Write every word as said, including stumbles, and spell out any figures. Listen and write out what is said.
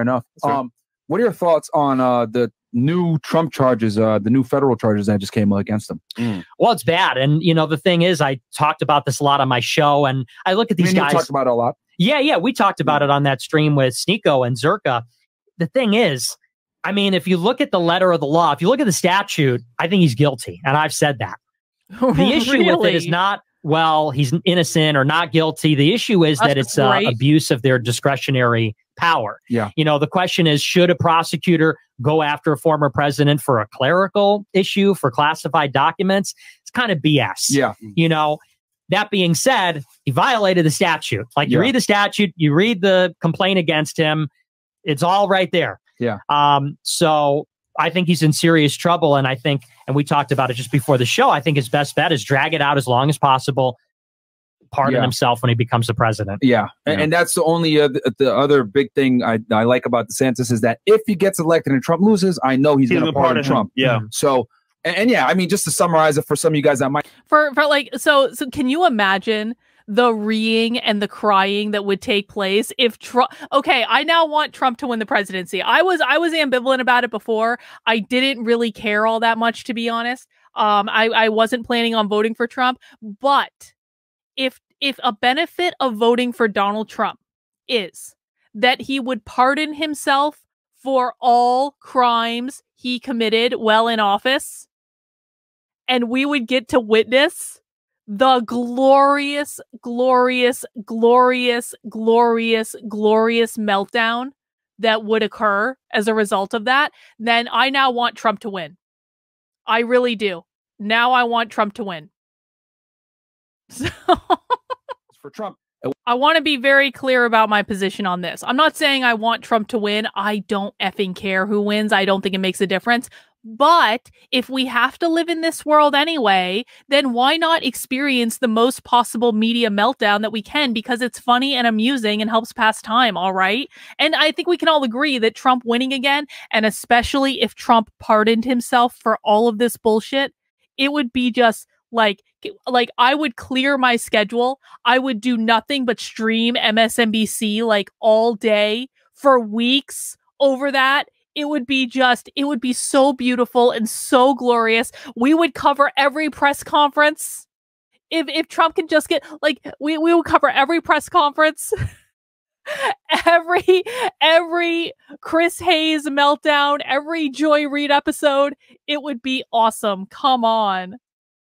enough. Right. Um, what are your thoughts on uh, the new Trump charges, uh, the new federal charges that just came against him? Mm. Well, it's bad. And, you know, the thing is, I talked about this a lot on my show, and I look at these I mean, guys. You talked about it a lot. Yeah, yeah. We talked about it on that stream with Sneeko and Zerka. The thing is, I mean, if you look at the letter of the law, if you look at the statute, I think he's guilty. And I've said that. The issue really? with it is not, well, he's innocent or not guilty. The issue is That's that it's uh, abuse of their discretionary power. Yeah. You know, the question is, should a prosecutor go after a former president for a clerical issue, for classified documents? It's kind of B S. Yeah. You know, that being said, he violated the statute. Like, you yeah. read the statute, you read the complaint against him. It's all right there. Yeah. Um, so I think he's in serious trouble. And I think, and we talked about it just before the show, I think his best bet is drag it out as long as possible. Pardon yeah. himself when he becomes the president. Yeah. And, yeah. and that's the only, uh, the, the other big thing I, I like about DeSantis is that if he gets elected and Trump loses, I know he's, he's going to pardon, pardon Trump. Yeah. So, and, and yeah, I mean, just to summarize it for some of you guys that might. For, for like, so, so can you imagine the reeing and the crying that would take place if Trump... Okay, I now want Trump to win the presidency. I was I was ambivalent about it before. I didn't really care all that much, to be honest. Um, I, I wasn't planning on voting for Trump. But if if a benefit of voting for Donald Trump is that he would pardon himself for all crimes he committed while in office, and we would get to witness the glorious, glorious, glorious, glorious, glorious meltdown that would occur as a result of that, then I now want Trump to win. I really do. Now I want Trump to win. So for Trump. I want to be very clear about my position on this. I'm not saying I want Trump to win. I don't effing care who wins. I don't think it makes a difference. But if we have to live in this world anyway, then why not experience the most possible media meltdown that we can, because it's funny and amusing and helps pass time, all right? And I think we can all agree that Trump winning again, and especially if Trump pardoned himself for all of this bullshit, it would be just like... Like, I would clear my schedule. I would do nothing but stream M S N B C like all day for weeks over that. It would be just, it would be so beautiful and so glorious. We would cover every press conference. If if Trump can just get, like, we, we would cover every press conference. Every every Chris Hayes meltdown, every Joy Reid episode, it would be awesome. Come on.